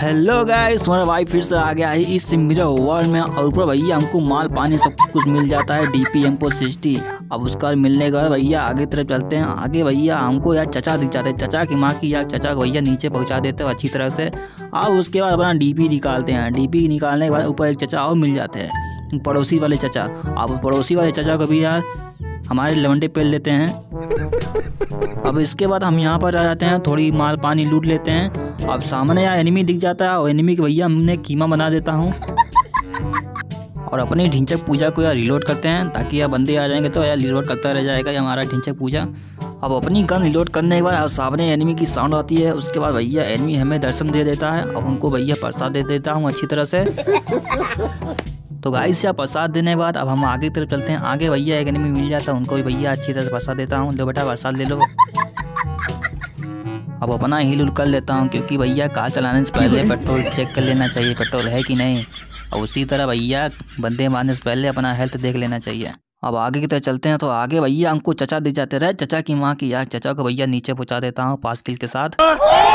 Hello guys, तुम्हारा भाई फिर से आ गया है इस मेरा वर्ल्ड में। और ऊपर भैया हमको माल पानी सब कुछ मिल जाता है DP M460। अब उसका मिलने के बाद भैया आगे तरफ चलते हैं। आगे भैया हमको यार चचा दिख जाते हैं, चचा की माँ की यार चचा को भैया नीचे पहुँचा देते हैं अच्छी तरह से। अब उसके बाद अपना DP निकालते हैं। DP निकालने के बाद ऊपर एक चचा और मिल जाते हैं, पड़ोसी वाले चचा। अब पड़ोसी वाले चचा को भी यार हमारे लवंडे पेल लेते हैं। अब इसके बाद हम यहाँ पर आ जाते हैं, थोड़ी माल पानी लूट लेते हैं। अब सामने यार एनिमी दिख जाता है और एनिमी के भैया हमने कीमा बना देता हूँ। और अपनी ढिंचक पूजा को यार रिलोड करते हैं, ताकि यार बंदे आ जाएंगे तो यार रिलोड करता रह जाएगा ये हमारा ढिंचक पूजा। अब अपनी गन रिलोड करने के बाद सामने एनिमी की साउंड आती है। उसके बाद भैया एनिमी हमें दर्शन दे देता है और उनको भैया प्रसाद दे देता हूँ अच्छी तरह से। तो गाइस यार प्रसाद देने के बाद अब हम आगे की तरफ चलते हैं। आगे भैया एक एनिमी मिल जाता है, उनको भी भैया अच्छी तरह से प्रसाद देता हूँ। लो बेटा प्रसाद ले लो। अब अपना हील उल कर लेता हूँ, क्योंकि भैया कार चलाने से पहले पेट्रोल चेक कर लेना चाहिए पेट्रोल है कि नहीं। और उसी तरह भैया बंदे मारने से पहले अपना हेल्थ देख लेना चाहिए। अब आगे की तरफ चलते हैं। तो आगे भैया हमको चचा दिख जाते रहे, चचा की माँ की यार चचा को भैया नीचे पहुँचा देता हूँ 5 किल के साथ।